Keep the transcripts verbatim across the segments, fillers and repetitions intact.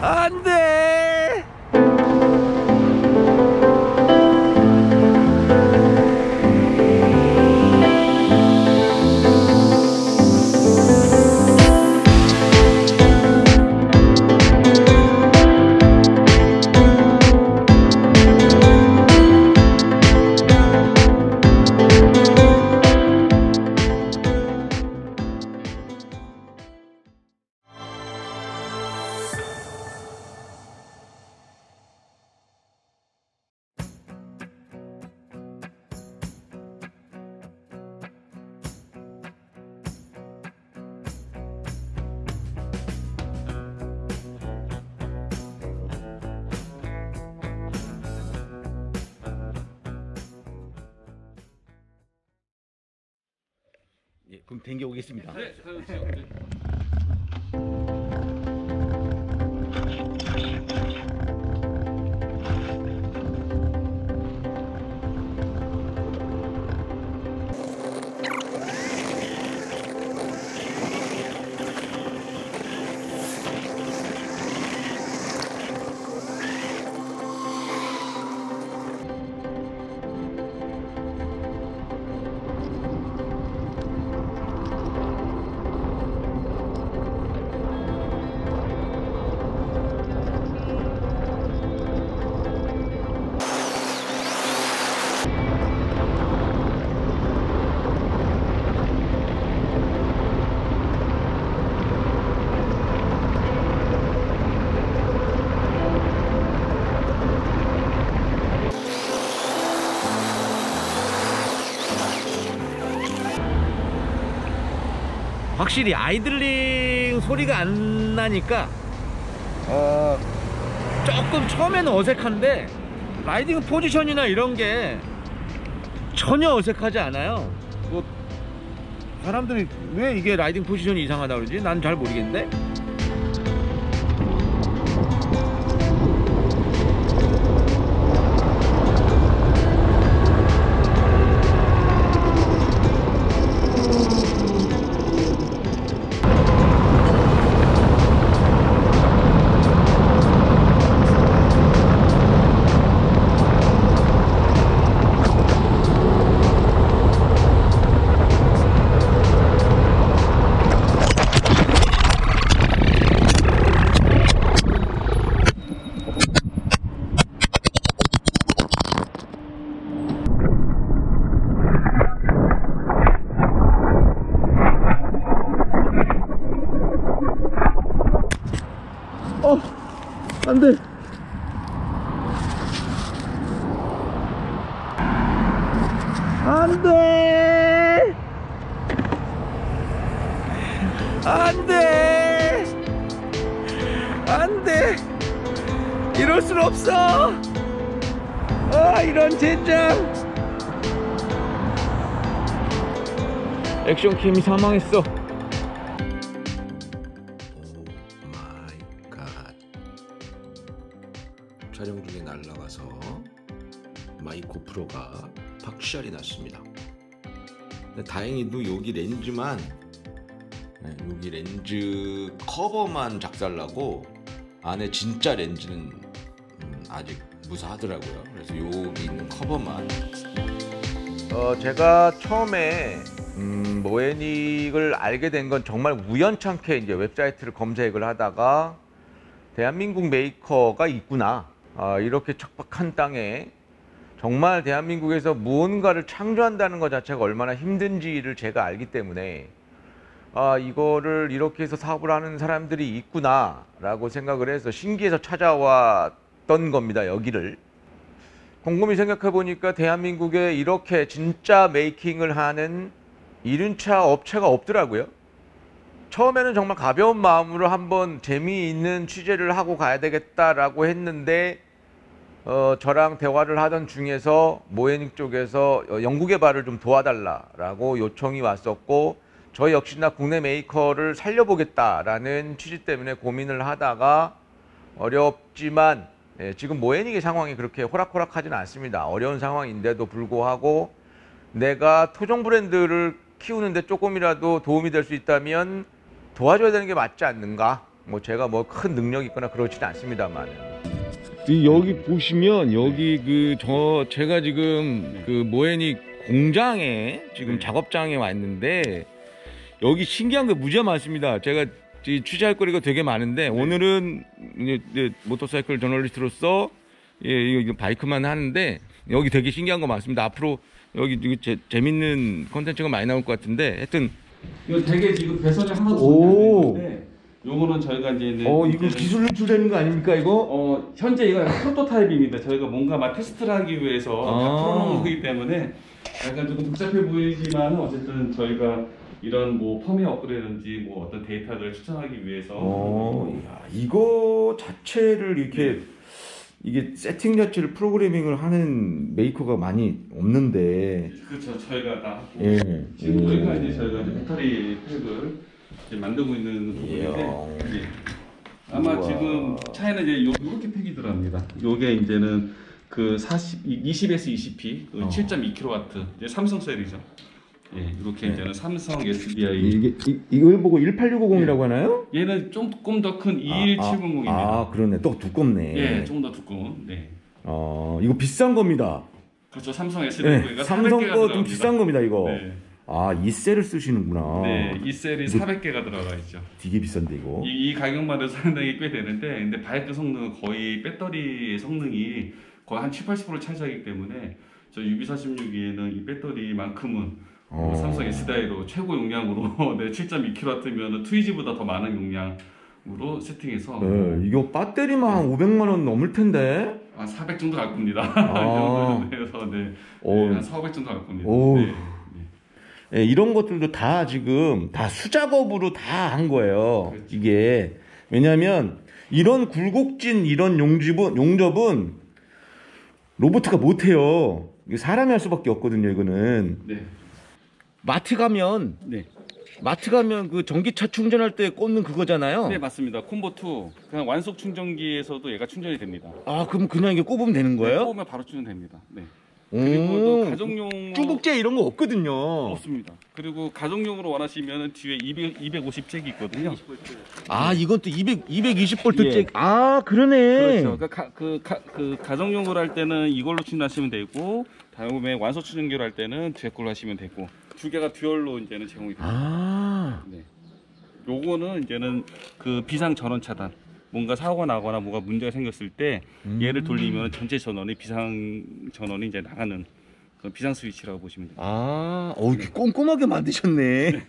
안 돼. 예, 그럼 댕겨 오겠습니다. 네, 확실히 아이들링 소리가 안 나니까 어 조금 처음에는 어색한데 라이딩 포지션이나 이런게 전혀 어색하지 않아요. 뭐 사람들이 왜 이게 라이딩 포지션이 이상하다 그러지? 난 잘 모르겠는데? 안돼. 안돼. 안돼. 안돼. 이럴 순 없어. 아, 이런 젠장. 액션킴이 사망했어. 촬영 중에 날아가서 마이 고프로가 박살이 났습니다. 근데 다행히도 여기 렌즈만 여기 렌즈 커버만 작살나고 안에 진짜 렌즈는 아직 무사하더라고요. 그래서 여기 있는 커버만 어, 제가 처음에 음, 모헤닉을 알게 된 건 정말 우연찮게 이제 웹사이트를 검색을 하다가 대한민국 메이커가 있구나, 아, 이렇게 척박한 땅에 정말 대한민국에서 무언가를 창조한다는 것 자체가 얼마나 힘든지를 제가 알기 때문에 아, 이거를 이렇게 해서 사업을 하는 사람들이 있구나 라고 생각을 해서 신기해서 찾아왔던 겁니다. 여기를 곰곰이 생각해 보니까 대한민국에 이렇게 진짜 메이킹을 하는 이륜차 업체가 없더라고요. 처음에는 정말 가벼운 마음으로 한번 재미있는 취재를 하고 가야 되겠다라고 했는데 어, 저랑 대화를 하던 중에서 모헤닉 쪽에서 연구개발을 좀 도와달라라고 요청이 왔었고, 저희 역시나 국내 메이커를 살려보겠다라는 취지 때문에 고민을 하다가 어렵지만 예, 지금 모헤닉의 상황이 그렇게 호락호락하지는 않습니다. 어려운 상황인데도 불구하고 내가 토종 브랜드를 키우는데 조금이라도 도움이 될 수 있다면 도와줘야 되는 게 맞지 않는가 뭐 제가 뭐 큰 능력이 있거나 그렇지는 않습니다만. 여기 보시면 여기 그 저 제가 지금 그 모헤닉 공장에 지금 작업장에 왔는데 여기 신기한 게 무지하 많습니다. 제가 취재할 거리가 되게 많은데 오늘은 이제 모터사이클 저널리스트로서 예, 이거 바이크만 하는데 여기 되게 신기한 거 많습니다. 앞으로 여기 제, 재밌는 콘텐츠가 많이 나올 것 같은데 하여튼 이거 되게 지금 배선이 하나도 없는데 요거는 저희가 이제 어 이거 기술 유출되는 거 아닙니까 이거? 어 현재 이거 프로토타입입니다. 저희가 뭔가 막 테스트를 하기 위해서 아 다 풀어놓은 거기 때문에 약간 조금 복잡해 보이지만 어쨌든 저희가 이런 뭐 펌웨어 업그레이드든지 뭐 어떤 데이터들을 추천하기 위해서 어 야, 이거 자체를 이렇게 네. 이게 세팅 자체를 프로그래밍을 하는 메이커가 많이 없는데 그렇죠. 저희가 다 하고 예. 지금 저희가 이제 저희가 이제 배터리 팩을 이제 만들고 있는 부분인데 예. 아마 우와. 지금 차에는 이제 요, 요렇게 팩이 들어갑니다. 요게 이제는 그 사십, 이십 에스 이십 피 그 어. 칠 점 이 킬로와트 이제 삼성 셀이죠. 예, 이렇게 네. 이제는 삼성 에스디아이 이게 이, 이걸 보고 일팔육오공이라고 예. 하나요? 얘는 조금 더 큰 이일칠공공입니다. 아, 아 그러네. 또 두껍네. 예, 조금 더 두꺼운. 네. 어, 이거 비싼 겁니다. 그렇죠. 삼성 에스디아이가 네. 삼성 거 좀 비싼 겁니다. 이거. 네. 아, 이 셀을 쓰시는구나. 네, 이 셀이 사백 개가 들어가 있죠. 되게 비싼데 이거. 이, 이 가격만 해도 상당히 꽤 되는데, 근데 바이크 성능 거의 배터리의 성능이 거의 한 칠팔십 퍼센트 차지하기 때문에 저 유비 사십육에는 이 배터리만큼은 어... 삼성 에스디아이로 최고 용량으로 네, 칠 점 이 킬로와트면 투이지보다 더 많은 용량으로 세팅해서 네, 이거 배터리만 한 네. 오백만 원 넘을 텐데 한 사백 정도 갈 겁니다. 아... 이 정도에서 네, 네, 한 사백 정도 갈 겁니다. 네, 네. 네, 이런 것들도 다 지금 다 수작업으로 다 한 거예요. 그렇죠. 이게 왜냐하면 이런 굴곡진 이런 용접은, 용접은 로봇가 못해요. 사람이 할 수밖에 없거든요. 이거는. 네. 마트 가면 네. 마트 가면 그 전기차 충전할 때 꽂는 그거잖아요. 네 맞습니다. 콤보 투 그냥 완속 충전기에서도 얘가 충전이 됩니다. 아 그럼 그냥 이게 꼽으면 되는 거예요? 네, 꼽으면 바로 충전됩니다. 네. 그리고 또 가정용 중국제 이런 거 없거든요. 없습니다. 그리고 가정용으로 원하시면 뒤에 이백, 이백오십 잭이 있거든요. 아 이건 또 이백, 이백이십 볼트 예. 잭. 아 그러네. 그렇죠. 그러니까 그, 가, 그 가정용으로 할 때는 이걸로 충전하시면 되고 다음에 완속 충전기로 할 때는 뒤에 걸로 하시면 되고. 두 개가 듀얼로 이제는 제공이 됩니다. 아 네. 요거는 이제는 그 비상 전원 차단. 뭔가 사고가 나거나 뭐가 문제가 생겼을 때 음 얘를 돌리면 전체 전원이 비상 전원이 이제 나가는 그런 비상 스위치라고 보시면 됩니다. 아, 어 이렇게 꼼꼼하게 만드셨네. 네,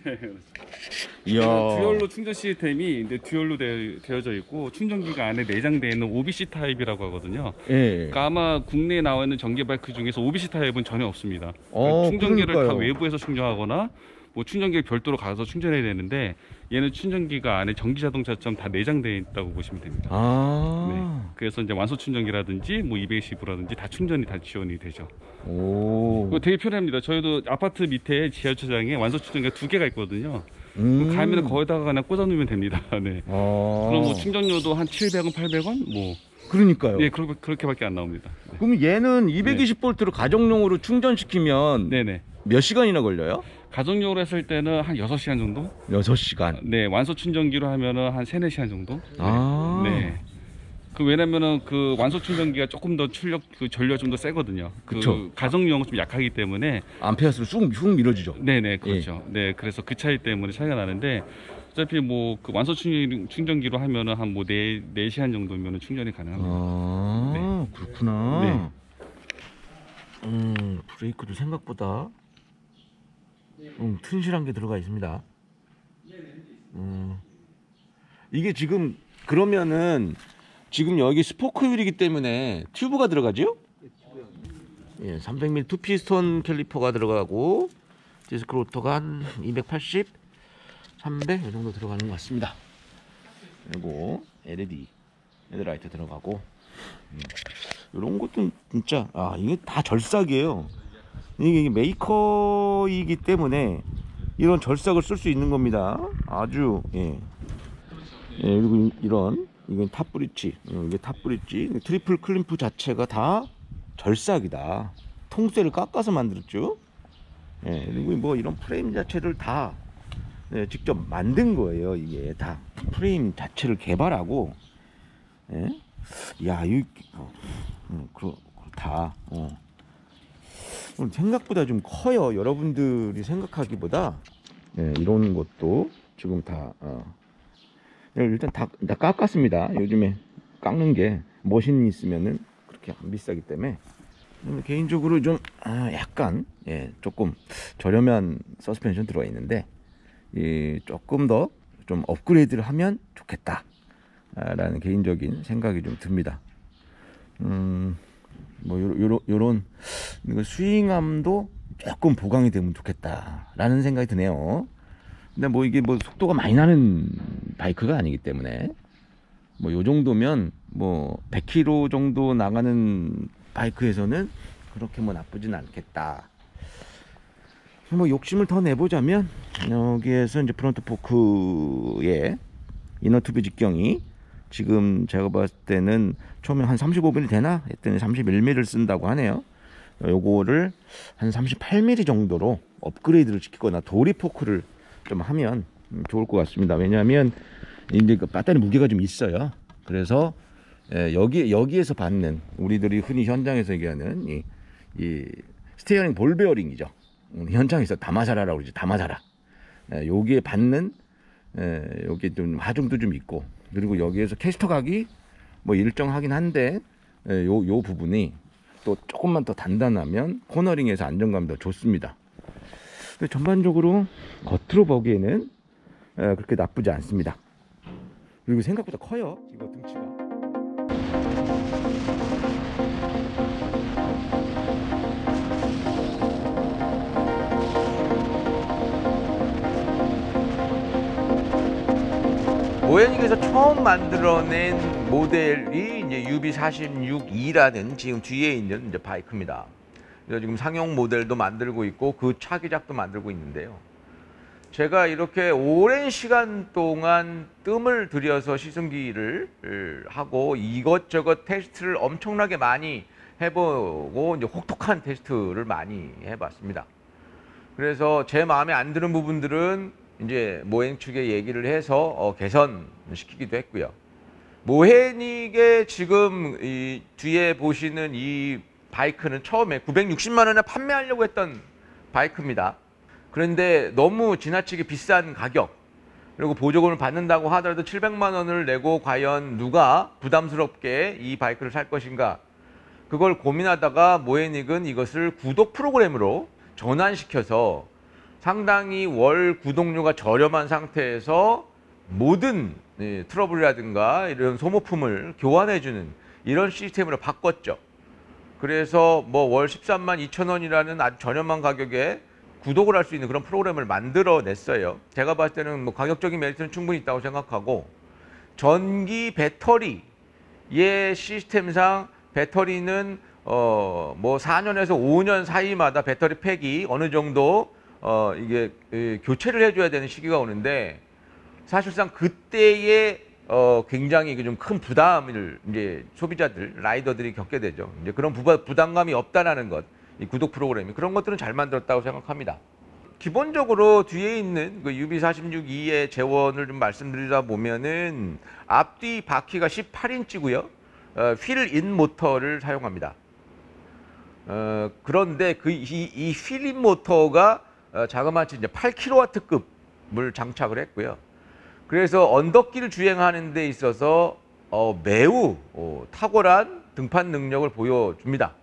이야. 듀얼로 충전 시스템이 이제 듀얼로 되, 되어져 있고 충전기가 안에 내장되어 있는 오비씨 타입이라고 하거든요. 예. 그러니까 아마 국내에 나와 있는 전기 바이크 중에서 오비씨 타입은 전혀 없습니다. 어, 충전기를 그러니까요. 다 외부에서 충전하거나 뭐 충전기를 별도로 가서 충전해야 되는데 얘는 충전기가 안에 전기 자동차처럼 다 내장되어 있다고 보시면 됩니다. 아 네. 그래서 이제 완속 충전기라든지 뭐 이백십오라든지 다 충전이 다 지원이 되죠. 오 그거 되게 편합니다. 저희도 아파트 밑에 지하 주차장에 완속 충전기가 두 개가 있거든요. 음 가면 거기다가 그냥 꽂아 놓으면 됩니다. 네. 아 그럼 뭐 충전료도 한 칠백 원, 팔백 원 뭐 그러니까요. 예, 그러, 그렇게밖에 안 나옵니다. 네. 그럼 얘는 이백이십 볼트로 네. 가정용으로 충전시키면 네네. 몇 시간이나 걸려요? 가정용으로 했을 때는 한 여섯 시간 정도? 여섯 시간? 네, 완소 충전기로 하면은 한 서너 시간 정도? 네. 아. 네. 그 왜냐면은 그 완소 충전기가 조금 더 출력, 그 전류가 좀 더 세거든요. 그쵸. 그 가정용은 좀 약하기 때문에. 암페어수를 쑥, 쑥 밀어주죠. 네네, 그렇죠. 예. 네, 그래서 그 차이 때문에 차이가 나는데. 어차피 뭐 그 완소 충전기로 하면은 한 뭐 네 시간 정도면은 충전이 가능합니다. 아 네. 그렇구나. 네. 음 브레이크도 생각보다 음, 튼실한 게 들어가 있습니다. 음, 이게 지금 그러면은 지금 여기 스포크 휠이기 때문에 튜브가 들어가죠? 예, 삼백 밀리미터 투피스톤 캘리퍼가 들어가고 디스크 로터가 한 이백팔십, 삼백 이 정도 들어가는 것 같습니다. 그리고 엘이디 헤드라이트 들어가고 이런 것도 진짜 아 이게 다 절삭이에요. 이게 메이커이기 때문에 이런 절삭을 쓸 수 있는 겁니다. 아주 예. 예 그리고 이런 이건 탑 브릿지 이게 탑 브릿지 트리플 클림프 자체가 다 절삭이다. 통째를 깎아서 만들었죠. 예 그리고 뭐 이런 프레임 자체를 다 예, 직접 만든 거예요. 이게 다 프레임 자체를 개발하고, 예? 야, 이, 어, 음, 그렇, 그렇다. 어. 생각보다 좀 커요. 여러분들이 생각하기보다. 예, 이런 것도 지금 다, 어. 일단 다, 다 깎았습니다. 요즘에 깎는 게 머신이 있으면은 그렇게 안 비싸기 때문에. 개인적으로 좀 아, 약간 예, 조금 저렴한 서스펜션 들어가 있는데 예, 조금 더 좀 업그레이드를 하면 좋겠다 라는 개인적인 생각이 좀 듭니다. 음, 뭐 요런, 요런, 요런 스윙함도 조금 보강이 되면 좋겠다 라는 생각이 드네요. 근데 뭐 이게 뭐 속도가 많이 나는 바이크가 아니기 때문에 뭐 요 정도면 뭐 백 킬로미터 정도 나가는 바이크에서는 그렇게 뭐 나쁘진 않겠다. 뭐 욕심을 더 내보자면 여기에서 이제 프론트 포크의 이너 튜브 직경이 지금 제가 봤을 때는 처음에 한 삼십오 밀리미터 되나 했더니 삼십일 밀리미터를 쓴다고 하네요. 요거를 한 삼십팔 밀리미터 정도로 업그레이드를 시키거나 도리 포크를 좀 하면 좋을 것 같습니다. 왜냐하면 이제 그 배터리 무게가 좀 있어요. 그래서 예, 여기, 여기에서 받는 우리들이 흔히 현장에서 얘기하는 이, 이 스티어링 볼 베어링이죠. 현장에서 다마사라라고 그러죠. 다마사라. 예, 여기에 받는 예, 여기 좀 하중도 좀 있고 그리고 여기에서 캐스터 각이 뭐 일정하긴 한데 예, 요, 요 부분이 또 조금만 더 단단하면 코너링에서 안정감이 더 좋습니다. 근데 전반적으로 겉으로 보기에는 예, 그렇게 나쁘지 않습니다. 그리고 생각보다 커요. 이거 등치가. 모헤닉에서 처음 만들어낸 모델이 이제 유비 사십육 이라는 지금 뒤에 있는 이제 바이크입니다. 그래서 지금 상용 모델도 만들고 있고 그 차기작도 만들고 있는데요. 제가 이렇게 오랜 시간 동안 뜸을 들여서 시승기를 하고 이것저것 테스트를 엄청나게 많이 해보고 이제 혹독한 테스트를 많이 해봤습니다. 그래서 제 마음에 안 드는 부분들은 이제 모헤닉 측에 얘기를 해서 어, 개선시키기도 했고요. 모헤닉의 지금 이 뒤에 보시는 이 바이크는 처음에 구백육십만 원에 판매하려고 했던 바이크입니다. 그런데 너무 지나치게 비싼 가격 그리고 보조금을 받는다고 하더라도 칠백만 원을 내고 과연 누가 부담스럽게 이 바이크를 살 것인가 그걸 고민하다가 모헤닉은 이것을 구독 프로그램으로 전환시켜서 상당히 월 구독료가 저렴한 상태에서 모든 트러블이라든가 이런 소모품을 교환해주는 이런 시스템으로 바꿨죠. 그래서 뭐 월 십삼만 이천 원이라는 아주 저렴한 가격에 구독을 할 수 있는 그런 프로그램을 만들어냈어요. 제가 봤을 때는 뭐 가격적인 메리트는 충분히 있다고 생각하고 전기 배터리의 시스템상 배터리는 어 뭐 사 년에서 오 년 사이마다 배터리 팩이 어느 정도 어 이게 교체를 해줘야 되는 시기가 오는데 사실상 그때에 어 굉장히 좀 큰 부담을 이제 소비자들 라이더들이 겪게 되죠. 이제 그런 부담감이 없다라는 것, 이 구독 프로그램이 그런 것들은 잘 만들었다고 생각합니다. 기본적으로 뒤에 있는 그 유비 사십육 이의 재원을 좀 말씀드리다 보면은 앞뒤 바퀴가 십팔 인치고요, 어, 휠인 모터를 사용합니다. 어, 그런데 그 이 이 휠인 모터가 어, 자그마치 이제 팔 킬로와트급을 장착을 했고요. 그래서 언덕길을 주행하는 데 있어서 어, 매우 어, 탁월한 등판 능력을 보여줍니다.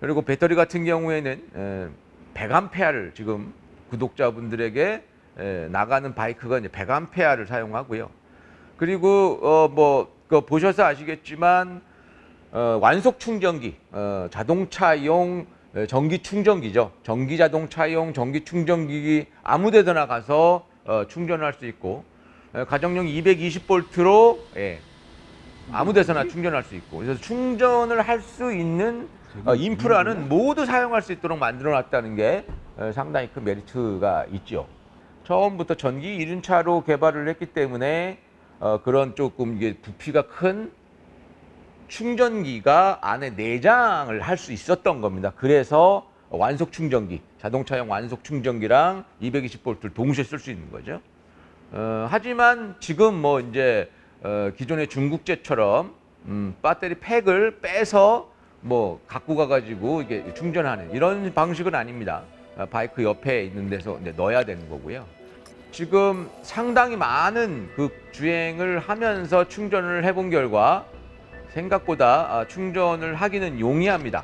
그리고 배터리 같은 경우에는 백 암페어를 지금 구독자분들에게 나가는 바이크가 이제 백 암페어를 사용하고요. 그리고 어 뭐 그 보셔서 아시겠지만 어 완속 충전기, 어 자동차용 전기 충전기죠. 전기 자동차용 전기 충전기 아무데서나 가서 어 충전할 수 있고 가정용 이백이십 볼트로 예, 아무데서나 충전할 수 있고 그래서 충전을 할 수 있는 어, 인프라는 모두 사용할 수 있도록 만들어놨다는 게 상당히 큰 메리트가 있죠. 처음부터 전기 일륜차로 개발을 했기 때문에 어, 그런 조금 이게 부피가 큰 충전기가 안에 내장을 할 수 있었던 겁니다. 그래서 완속 충전기, 자동차용 완속 충전기랑 이백이십 볼트를 동시에 쓸 수 있는 거죠. 어, 하지만 지금 뭐 이제 어, 기존의 중국제처럼 음, 배터리 팩을 빼서 뭐 갖고 가가지고 이게 충전하는 이런 방식은 아닙니다. 바이크 옆에 있는 데서 이제 넣어야 되는 거고요. 지금 상당히 많은 그 주행을 하면서 충전을 해본 결과 생각보다 충전을 하기는 용이합니다.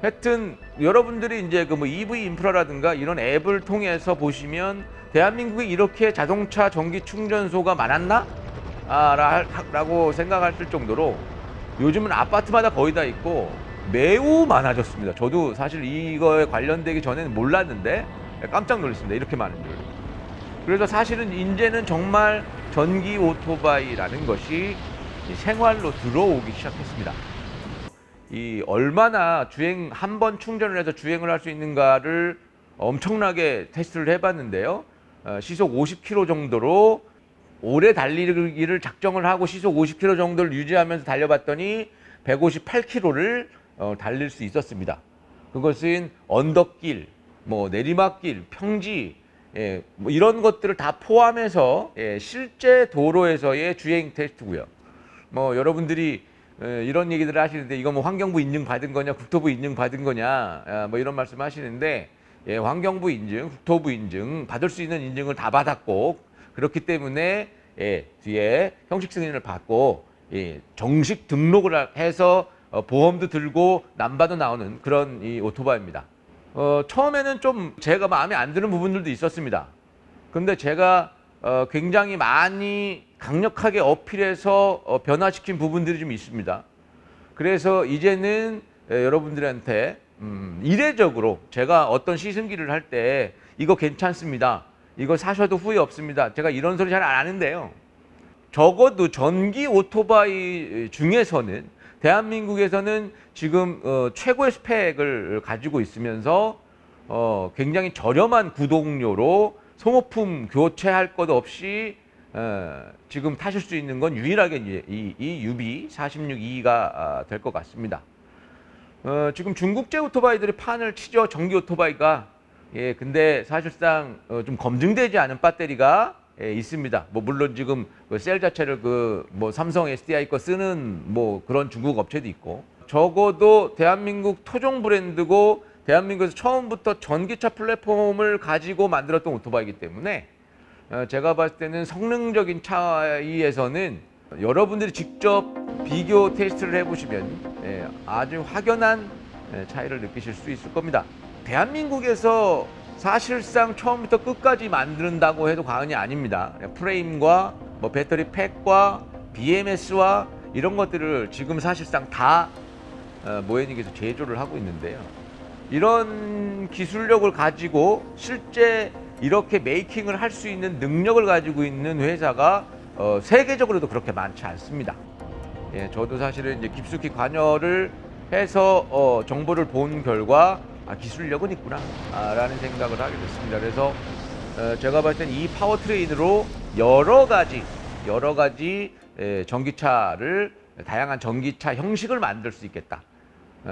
하여튼 여러분들이 이제 그 뭐 이브이 인프라라든가 이런 앱을 통해서 보시면 대한민국이 이렇게 자동차 전기 충전소가 많았나? 아, 라고 생각하실 정도로 요즘은 아파트마다 거의 다 있고 매우 많아졌습니다. 저도 사실 이거에 관련되기 전에는 몰랐는데 깜짝 놀랐습니다. 이렇게 많은 줄. 그래서 사실은 이제는 정말 전기 오토바이라는 것이 생활로 들어오기 시작했습니다. 이 얼마나 주행 한 번 충전을 해서 주행을 할 수 있는가를 엄청나게 테스트를 해봤는데요. 시속 오십 킬로미터 정도로 오래 달리기를 작정을 하고 시속 오십 킬로미터 정도를 유지하면서 달려봤더니 백오십팔 킬로미터를 어, 달릴 수 있었습니다. 그것은 언덕길, 뭐 내리막길, 평지 예, 뭐 이런 것들을 다 포함해서 예, 실제 도로에서의 주행 테스트고요. 뭐 여러분들이 예, 이런 얘기들을 하시는데 이거 뭐 환경부 인증 받은 거냐, 국토부 인증 받은 거냐, 아, 뭐 이런 말씀 하시는데 예, 환경부 인증, 국토부 인증 받을 수 있는 인증을 다 받았고 그렇기 때문에 예, 뒤에 형식 승인을 받고 예, 정식 등록을 해서 어, 보험도 들고 남바도 나오는 그런 이 오토바이입니다. 어, 처음에는 좀 제가 마음에 안 드는 부분들도 있었습니다. 근데 제가 어, 굉장히 많이 강력하게 어필해서 어, 변화시킨 부분들이 좀 있습니다. 그래서 이제는 예, 여러분들한테 음, 이례적으로 제가 어떤 시승기를 할 때 이거 괜찮습니다. 이거 사셔도 후회 없습니다. 제가 이런 소리 잘 안 하는데요. 적어도 전기 오토바이 중에서는 대한민국에서는 지금 어, 최고의 스펙을 가지고 있으면서 어, 굉장히 저렴한 구동료로 소모품 교체할 것 없이 어, 지금 타실 수 있는 건 유일하게 이, 이 유비 사십육 이가 될 것 같습니다. 어, 지금 중국제 오토바이들이 판을 치죠. 전기 오토바이가. 예, 근데 사실상 어, 좀 검증되지 않은 배터리가 예, 있습니다. 뭐 물론 지금 그 셀 자체를 그 뭐 삼성 에스디아이 거 쓰는 뭐 그런 중국 업체도 있고 적어도 대한민국 토종 브랜드고 대한민국에서 처음부터 전기차 플랫폼을 가지고 만들었던 오토바이이기 때문에 어, 제가 봤을 때는 성능적인 차이에서는 여러분들이 직접 비교 테스트를 해보시면 예, 아주 확연한 예, 차이를 느끼실 수 있을 겁니다. 대한민국에서 사실상 처음부터 끝까지 만든다고 해도 과언이 아닙니다. 프레임과 뭐 배터리 팩과 비엠에스와 이런 것들을 지금 사실상 다 모헤닉에서 제조를 하고 있는데요. 이런 기술력을 가지고 실제 이렇게 메이킹을 할 수 있는 능력을 가지고 있는 회사가 어, 세계적으로도 그렇게 많지 않습니다. 예, 저도 사실은 이제 깊숙이 관여를 해서 어, 정보를 본 결과 아, 기술력은 있구나 아, 라는 생각을 하게 됐습니다. 그래서 어, 제가 봤을 땐 이 파워트레인으로 여러 가지 여러 가지 에, 전기차를 다양한 전기차 형식을 만들 수 있겠다. 에,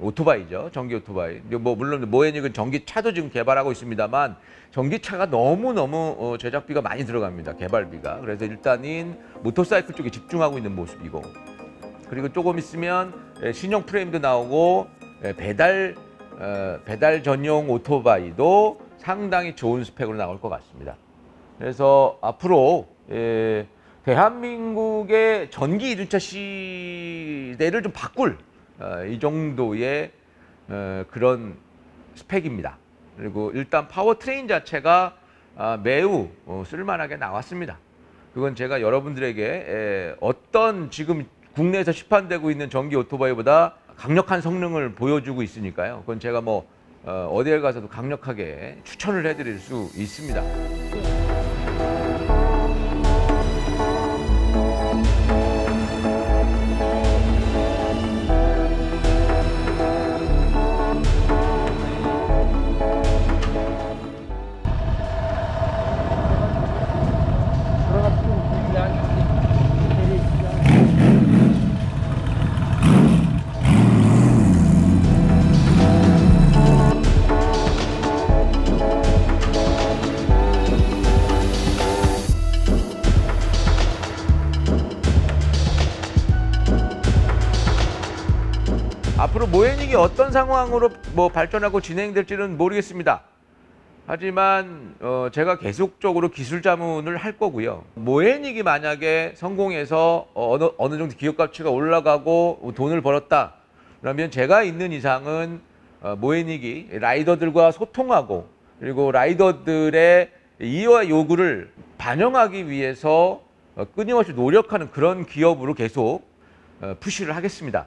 오토바이죠. 전기 오토바이. 뭐 물론 모헤닉은 전기차도 지금 개발하고 있습니다만 전기차가 너무너무 어, 제작비가 많이 들어갑니다. 개발비가. 그래서 일단은 모터사이클 쪽에 집중하고 있는 모습이고 그리고 조금 있으면 에, 신형 프레임도 나오고 에, 배달 어, 배달 전용 오토바이도 상당히 좋은 스펙으로 나올 것 같습니다. 그래서 앞으로 예, 대한민국의 전기 이륜차 시대를 좀 바꿀 어, 이 정도의 어, 그런 스펙입니다. 그리고 일단 파워트레인 자체가 어, 매우 어, 쓸만하게 나왔습니다. 그건 제가 여러분들에게 예, 어떤 지금 국내에서 시판되고 있는 전기 오토바이보다 강력한 성능을 보여주고 있으니까요. 그건 제가 뭐 어, 어디에 가서도 강력하게 추천을 해드릴 수 있습니다. 앞으로 모헤닉이 어떤 상황으로 뭐 발전하고 진행될지는 모르겠습니다. 하지만 어 제가 계속적으로 기술 자문을 할 거고요. 모헤닉이 만약에 성공해서 어느, 어느 정도 기업 가치가 올라가고 돈을 벌었다. 그러면 제가 있는 이상은 모헤닉이 라이더들과 소통하고 그리고 라이더들의 이해와 요구를 반영하기 위해서 끊임없이 노력하는 그런 기업으로 계속 푸시를 하겠습니다.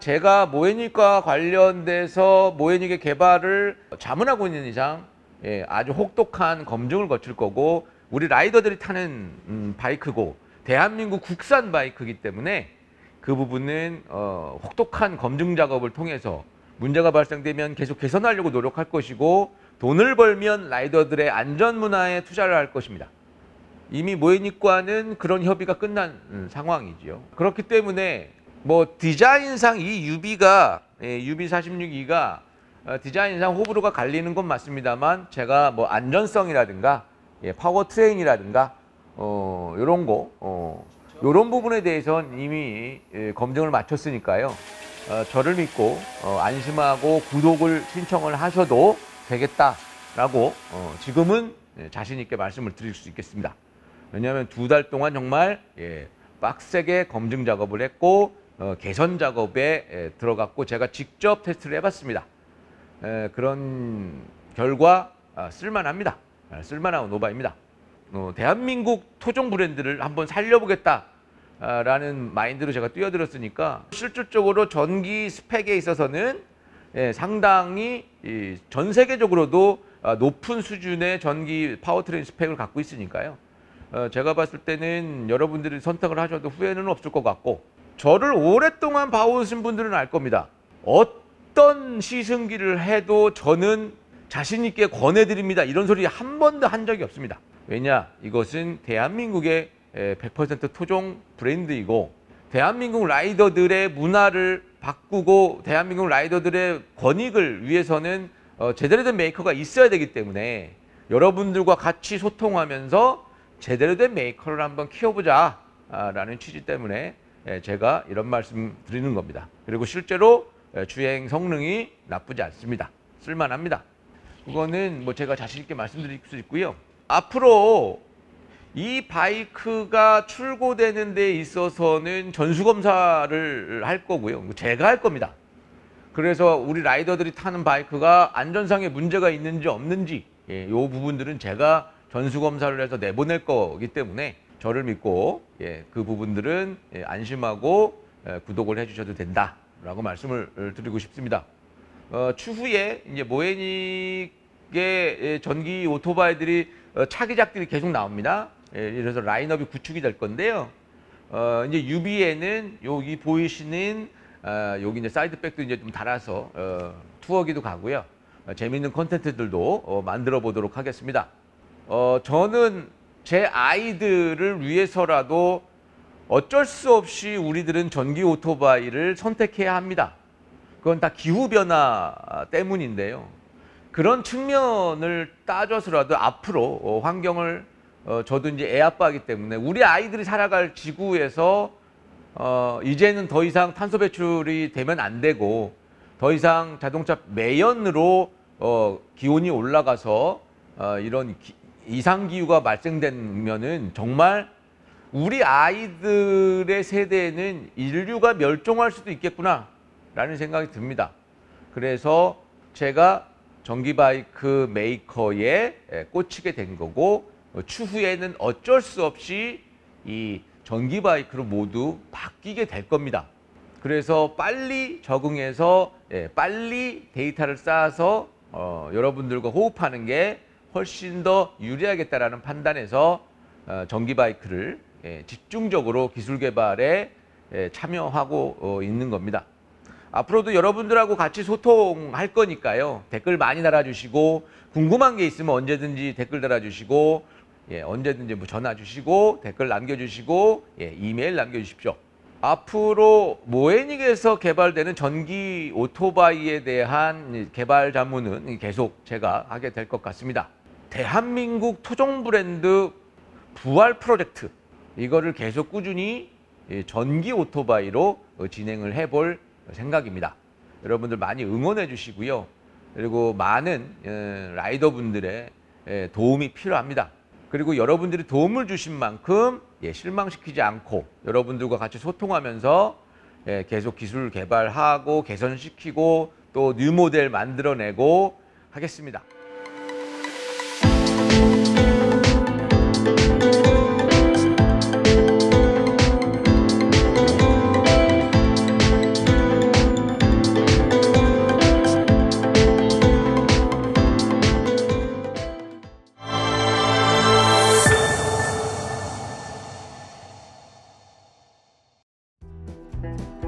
제가 모헤닉과 관련돼서 모헤닉의 개발을 자문하고 있는 이상 예, 아주 혹독한 검증을 거칠 거고 우리 라이더들이 타는 음, 바이크고 대한민국 국산 바이크이기 때문에 그 부분은 어, 혹독한 검증 작업을 통해서 문제가 발생되면 계속 개선하려고 노력할 것이고 돈을 벌면 라이더들의 안전 문화에 투자를 할 것입니다. 이미 모헤닉과는 그런 협의가 끝난 음, 상황이지요. 그렇기 때문에 뭐 디자인상 이 유비가 예, 유비 사십육 기가 디자인상 호불호가 갈리는 건 맞습니다만 제가 뭐 안전성이라든가 예, 파워트레인이라든가 어, 요런 거 어, 요런 부분에 대해서는 이미 예, 검증을 마쳤으니까요. 어, 저를 믿고 어, 안심하고 구독을 신청을 하셔도 되겠다라고 어, 지금은 예, 자신 있게 말씀을 드릴 수 있겠습니다. 왜냐하면 두 달 동안 정말 예, 빡세게 검증 작업을 했고 어, 개선 작업에 예, 들어갔고 제가 직접 테스트를 해봤습니다. 에, 그런 결과 아, 쓸만합니다. 아, 쓸만한 오바입니다. 어, 대한민국 토종 브랜드를 한번 살려보겠다라는 마인드로 제가 뛰어들었으니까 실질적으로 전기 스펙에 있어서는 예, 상당히 이, 전 세계적으로도 아, 높은 수준의 전기 파워트레인 스펙을 갖고 있으니까요. 어, 제가 봤을 때는 여러분들이 선택을 하셔도 후회는 없을 것 같고 저를 오랫동안 봐오신 분들은 알 겁니다. 어, 어떤 시승기를 해도 저는 자신 있게 권해드립니다. 이런 소리 한 번도 한 적이 없습니다. 왜냐? 이것은 대한민국의 백 퍼센트 토종 브랜드이고 대한민국 라이더들의 문화를 바꾸고 대한민국 라이더들의 권익을 위해서는 제대로 된 메이커가 있어야 되기 때문에 여러분들과 같이 소통하면서 제대로 된 메이커를 한번 키워보자 라는 취지 때문에 제가 이런 말씀 드리는 겁니다. 그리고 실제로 주행 성능이 나쁘지 않습니다. 쓸만합니다. 그거는 뭐 제가 자신 있게 말씀드릴 수 있고요. 앞으로 이 바이크가 출고되는 데 있어서는 전수검사를 할 거고요. 제가 할 겁니다. 그래서 우리 라이더들이 타는 바이크가 안전상에 문제가 있는지 없는지 예, 이 부분들은 제가 전수검사를 해서 내보낼 거기 때문에 저를 믿고 예, 그 부분들은 예, 안심하고 예, 구독을 해주셔도 된다. 라고 말씀을 드리고 싶습니다. 어, 추후에 이제 모헤닉의 전기 오토바이들이 차기작들이 계속 나옵니다. 예, 그래서 라인업이 구축이 될 건데요. 어, 이제 유비에는 여기 보이시는 어, 여기 이제 사이드백도 이제 좀 달아서 어, 투어기도 가고요. 어, 재미있는 콘텐츠들도 어, 만들어 보도록 하겠습니다. 어, 저는 제 아이들을 위해서라도 어쩔 수 없이 우리들은 전기 오토바이를 선택해야 합니다. 그건 다 기후변화 때문인데요. 그런 측면을 따져서라도 앞으로 환경을 저도 이제 애아빠이기 때문에 우리 아이들이 살아갈 지구에서 이제는 더 이상 탄소 배출이 되면 안 되고 더 이상 자동차 매연으로 기온이 올라가서 이런 이상기후가 발생되면은 정말 우리 아이들의 세대에는 인류가 멸종할 수도 있겠구나 라는 생각이 듭니다. 그래서 제가 전기바이크 메이커에 꽂히게 된 거고 추후에는 어쩔 수 없이 이 전기바이크로 모두 바뀌게 될 겁니다. 그래서 빨리 적응해서 빨리 데이터를 쌓아서 어, 여러분들과 호흡하는 게 훨씬 더 유리하겠다라는 판단에서 어, 전기바이크를 예, 집중적으로 기술 개발에 예, 참여하고 어, 있는 겁니다. 앞으로도 여러분들하고 같이 소통할 거니까요. 댓글 많이 달아주시고 궁금한 게 있으면 언제든지 댓글 달아주시고 예, 언제든지 뭐 전화 주시고 댓글 남겨주시고 예, 이메일 남겨주십시오. 앞으로 모헤닉에서 개발되는 전기 오토바이에 대한 개발 자문은 계속 제가 하게 될 것 같습니다. 대한민국 토종 브랜드 부활 프로젝트 이거를 계속 꾸준히 전기 오토바이로 진행을 해볼 생각입니다. 여러분들 많이 응원해 주시고요. 그리고 많은 라이더분들의 도움이 필요합니다. 그리고 여러분들이 도움을 주신 만큼 실망시키지 않고 여러분들과 같이 소통하면서 계속 기술 개발하고 개선시키고 또 뉴 모델 만들어내고 하겠습니다. Thank you.